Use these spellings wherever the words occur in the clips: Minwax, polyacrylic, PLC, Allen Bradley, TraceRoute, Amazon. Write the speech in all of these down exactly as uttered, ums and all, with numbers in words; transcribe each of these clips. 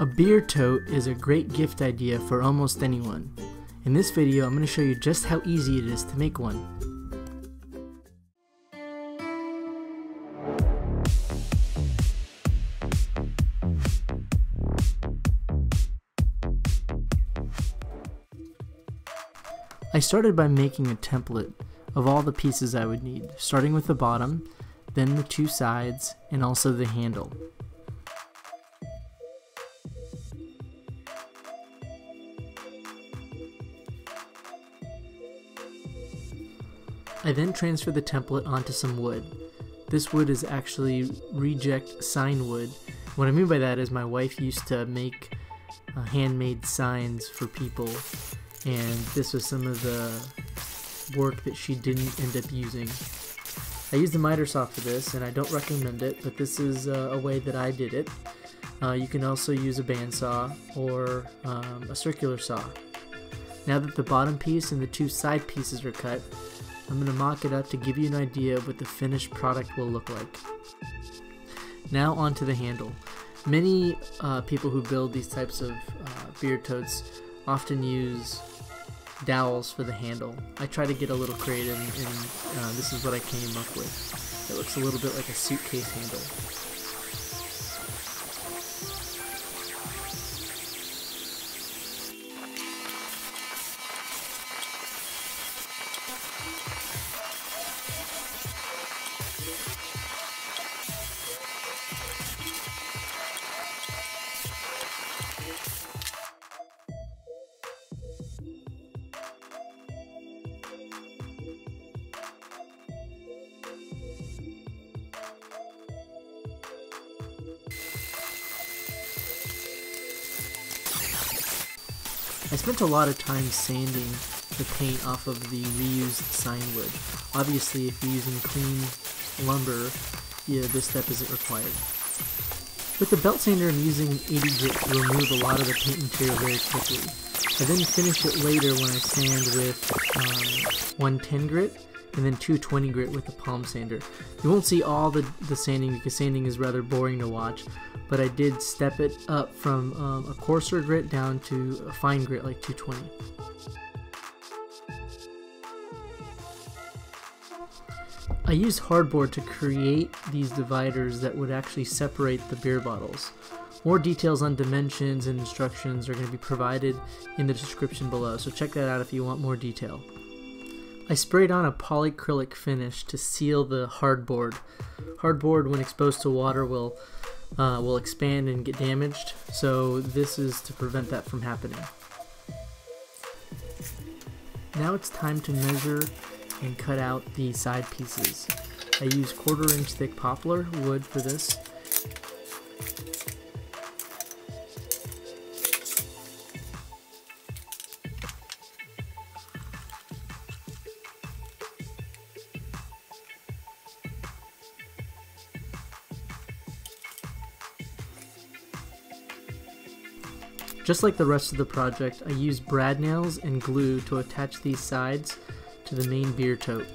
A beer tote is a great gift idea for almost anyone. In this video, I'm going to show you just how easy it is to make one. I started by making a template of all the pieces I would need, starting with the bottom, then the two sides, and also the handle. I then transfer the template onto some wood. This wood is actually reject sign wood. What I mean by that is my wife used to make uh, handmade signs for people, and this was some of the work that she didn't end up using. I used the miter saw for this, and I don't recommend it, but this is uh, a way that I did it. Uh, you can also use a bandsaw or um, a circular saw. Now that the bottom piece and the two side pieces are cut, I'm going to mock it up to give you an idea of what the finished product will look like. Now onto the handle. Many uh, people who build these types of uh, beer totes often use dowels for the handle. I try to get a little creative, and uh, this is what I came up with. It looks a little bit like a suitcase handle. I spent a lot of time sanding the paint off of the reused sign wood. Obviously, if you're using clean lumber, yeah, this step isn't required. With the belt sander, I'm using eighty grit to remove a lot of the paint material very quickly. I then finish it later when I sand with um, one ten grit and then two twenty grit with the palm sander. You won't see all the, the sanding because sanding is rather boring to watch, but I did step it up from um, a coarser grit down to a fine grit like two twenty. I used hardboard to create these dividers that would actually separate the beer bottles. More details on dimensions and instructions are going to be provided in the description below, so check that out if you want more detail. I sprayed on a polyacrylic finish to seal the hardboard. Hardboard, when exposed to water, will Uh, will expand and get damaged, so this is to prevent that from happening. Now it's time to measure and cut out the side pieces. I use quarter inch thick poplar wood for this. Just like the rest of the project, I used brad nails and glue to attach these sides to the main beer tote.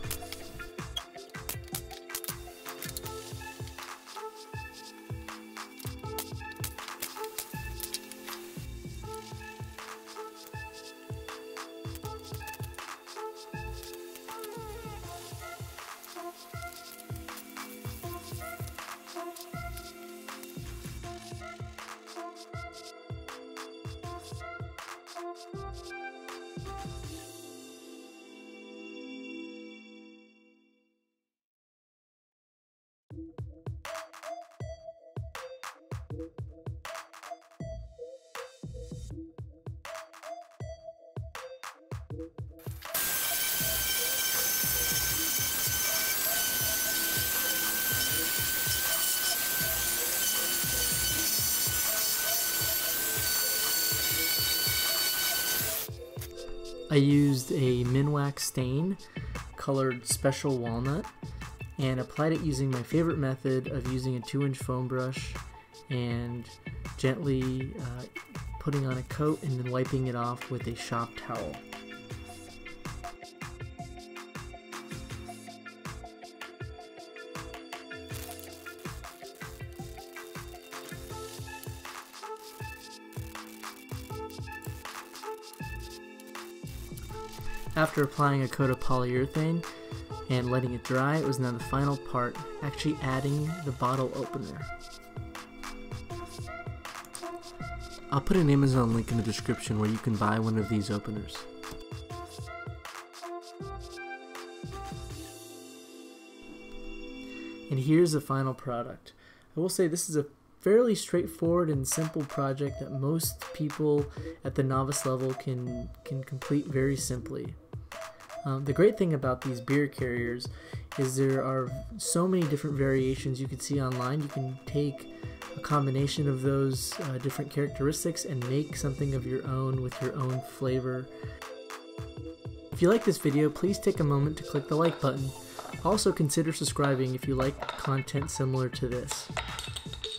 I used a Minwax stain, colored special walnut, and applied it using my favorite method of using a two inch foam brush and gently uh, putting on a coat and then wiping it off with a shop towel. After applying a coat of polyurethane and letting it dry, it was now the final part, actually adding the bottle opener. I'll put an Amazon link in the description where you can buy one of these openers. And here's the final product. I will say this is a fairly straightforward and simple project that most people at the novice level can can complete very simply. Um, the great thing about these beer carriers is there are so many different variations you can see online. You can take a combination of those uh, different characteristics and make something of your own with your own flavor. If you like this video, please take a moment to click the like button. Also consider subscribing if you like content similar to this.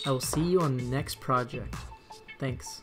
I will see you on the next project. Thanks.